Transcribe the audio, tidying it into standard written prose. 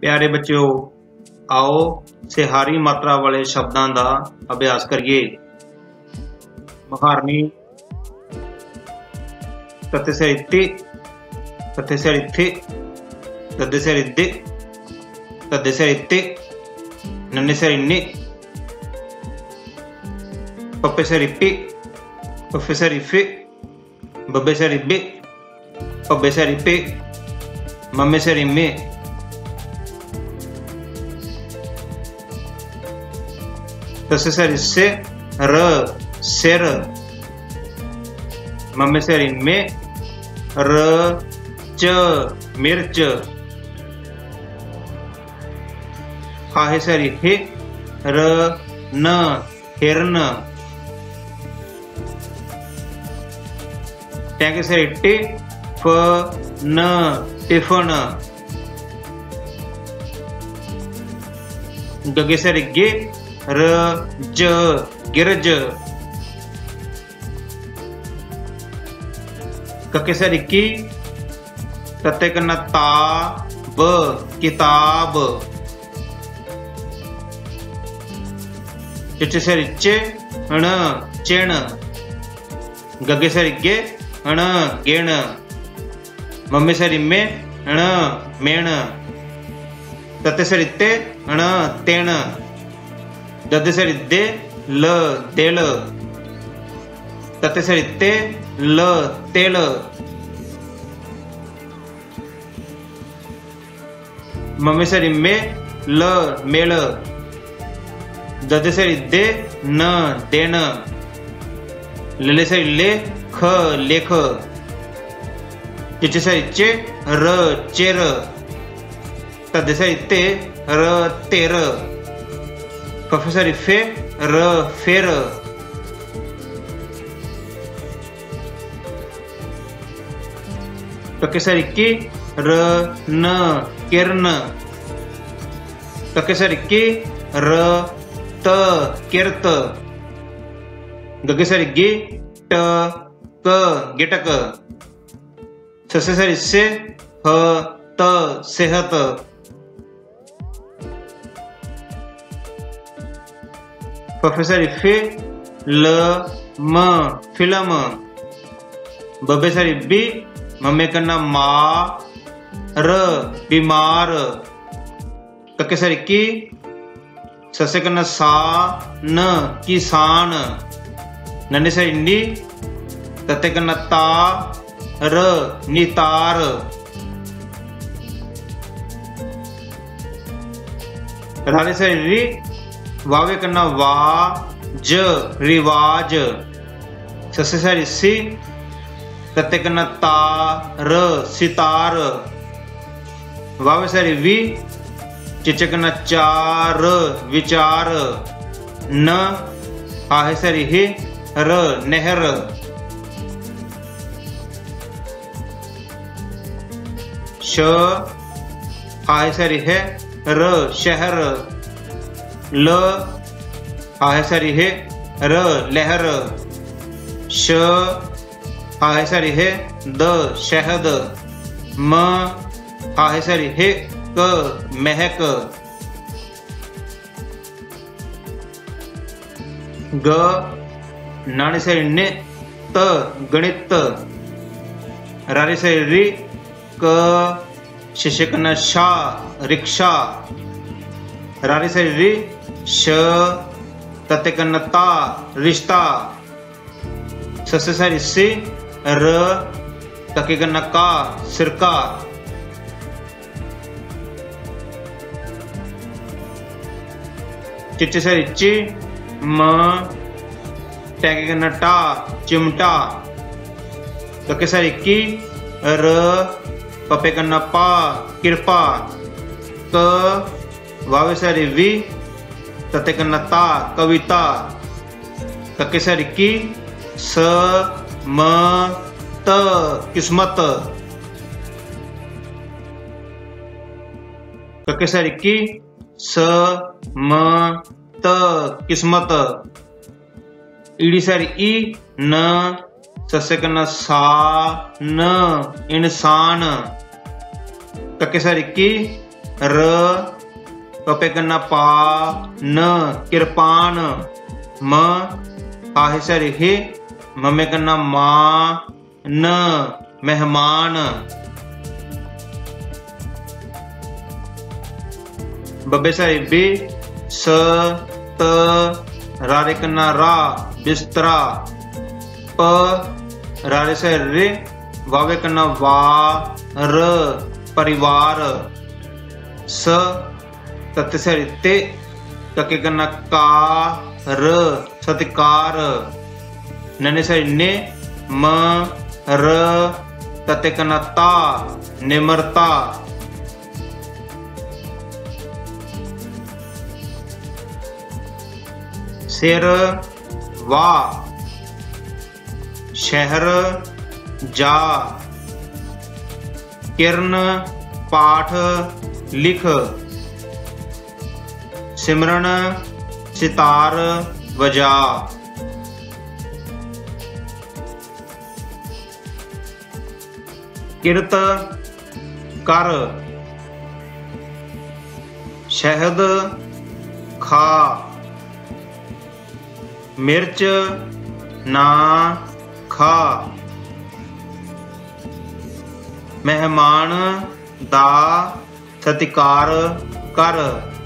प्यारे बच्चों, आओ सिहारी मात्रा वाले शब्दां दा अभ्यास करिए। महारनी तत्ते से इत्ते, तत्ते से इत्ते, तत्ते से इत्ते, तत्ते से इत्ते, नन्ने से इन्ने, पप्पे से रिप्पे, पप्पे से रिफे, बब्बे से रिब्बे, पब्बे से रिप्पे, मम्मे से रिम्मे। तसे से रिस्से, र से र, मम्मे से रिम्मे, र च मिर्च। हाहे से रिहे, र न हिरन। टैंके से रिट्टे, फ न टिफन। गगे से रिगे, र ज गिरज। कके से रिकी, तते कना ता ब किताब। चिचे से रिचे, अण चेण। गगे से रिगे, अण गेण। मम्मी से रिमे, अण मेण। तते से रिते, अण तेण। दते से रिते, ल तेल। तते से रिते, ल तेल। मम्मी से रिमे, ल मेल। दते से रिते, न देन। लले से ले, ख लेख। चिचे से रिचे, र चेर। तते से रिते, र तेर। फफे से रिफे, र फेर। टके से रिक्की, र न किरन। टके से रिक्की, र त किरत। गगे से रिग्गी, ट क गिटक। ससे से रिस्से, ह त सेहत। फफे से रिफे, ल म फिल्म। बबे से रिब्बी, मम्मे कन्ना मा र बीमार। कके से रिक्की, ससे कन्ना सा न किसान। नन्ने से इन्नी, तते कन्ना ता र नितार। राले से री, वावे करना वा ज रिवाज। ससे से रिसी, तते करना ता र सितार। वावे से रिवी, चिचे करना चार विचार। न हाहे से रिहे, र नहर। श हाहे से रिहे, र शहर। ल हाहे से रिहे, र लहर। श हाहे से रिहे, द शहद। म हाहे से रिहे, क महक। ग नाने से ने, त गणित। रारे से रि, क शिशकना शा रिक्शा। रारे से रि, श तते कन्ना ता रिश्ता। ससे से रिस्सी, र तके कन्ना का सिरका। चिचे से रिची, म टैके कन्ना टा चिमटा। तके से रिकी, र पपे कन्ना पा कृपा। क वावे से रिवी, तते कन्ना ता कविता। तके से रिकी, स म त किस्मत। तके से रिकी, स म त किस्मत। इडी से ई, न ससे कन्ना सा न इंसान। तके से रिकी, र पपे करना पा न कृपान म पाहिसर हे ममे करना मा न मेहमान। बबे सर बे स त रारे करना रा बिस्तरा प रारे सर रे वावे करना वा र परिवार। स तत्ते से रिते तके करना का र सत्कार। नने से ने म र तते करना ता निम्रता। शेर वा शहर जा किरण पाठ लिख। सिमरन सितार बजा। किरत कर शहद खा। मिर्च ना खा। मेहमान दा सत्कार कर।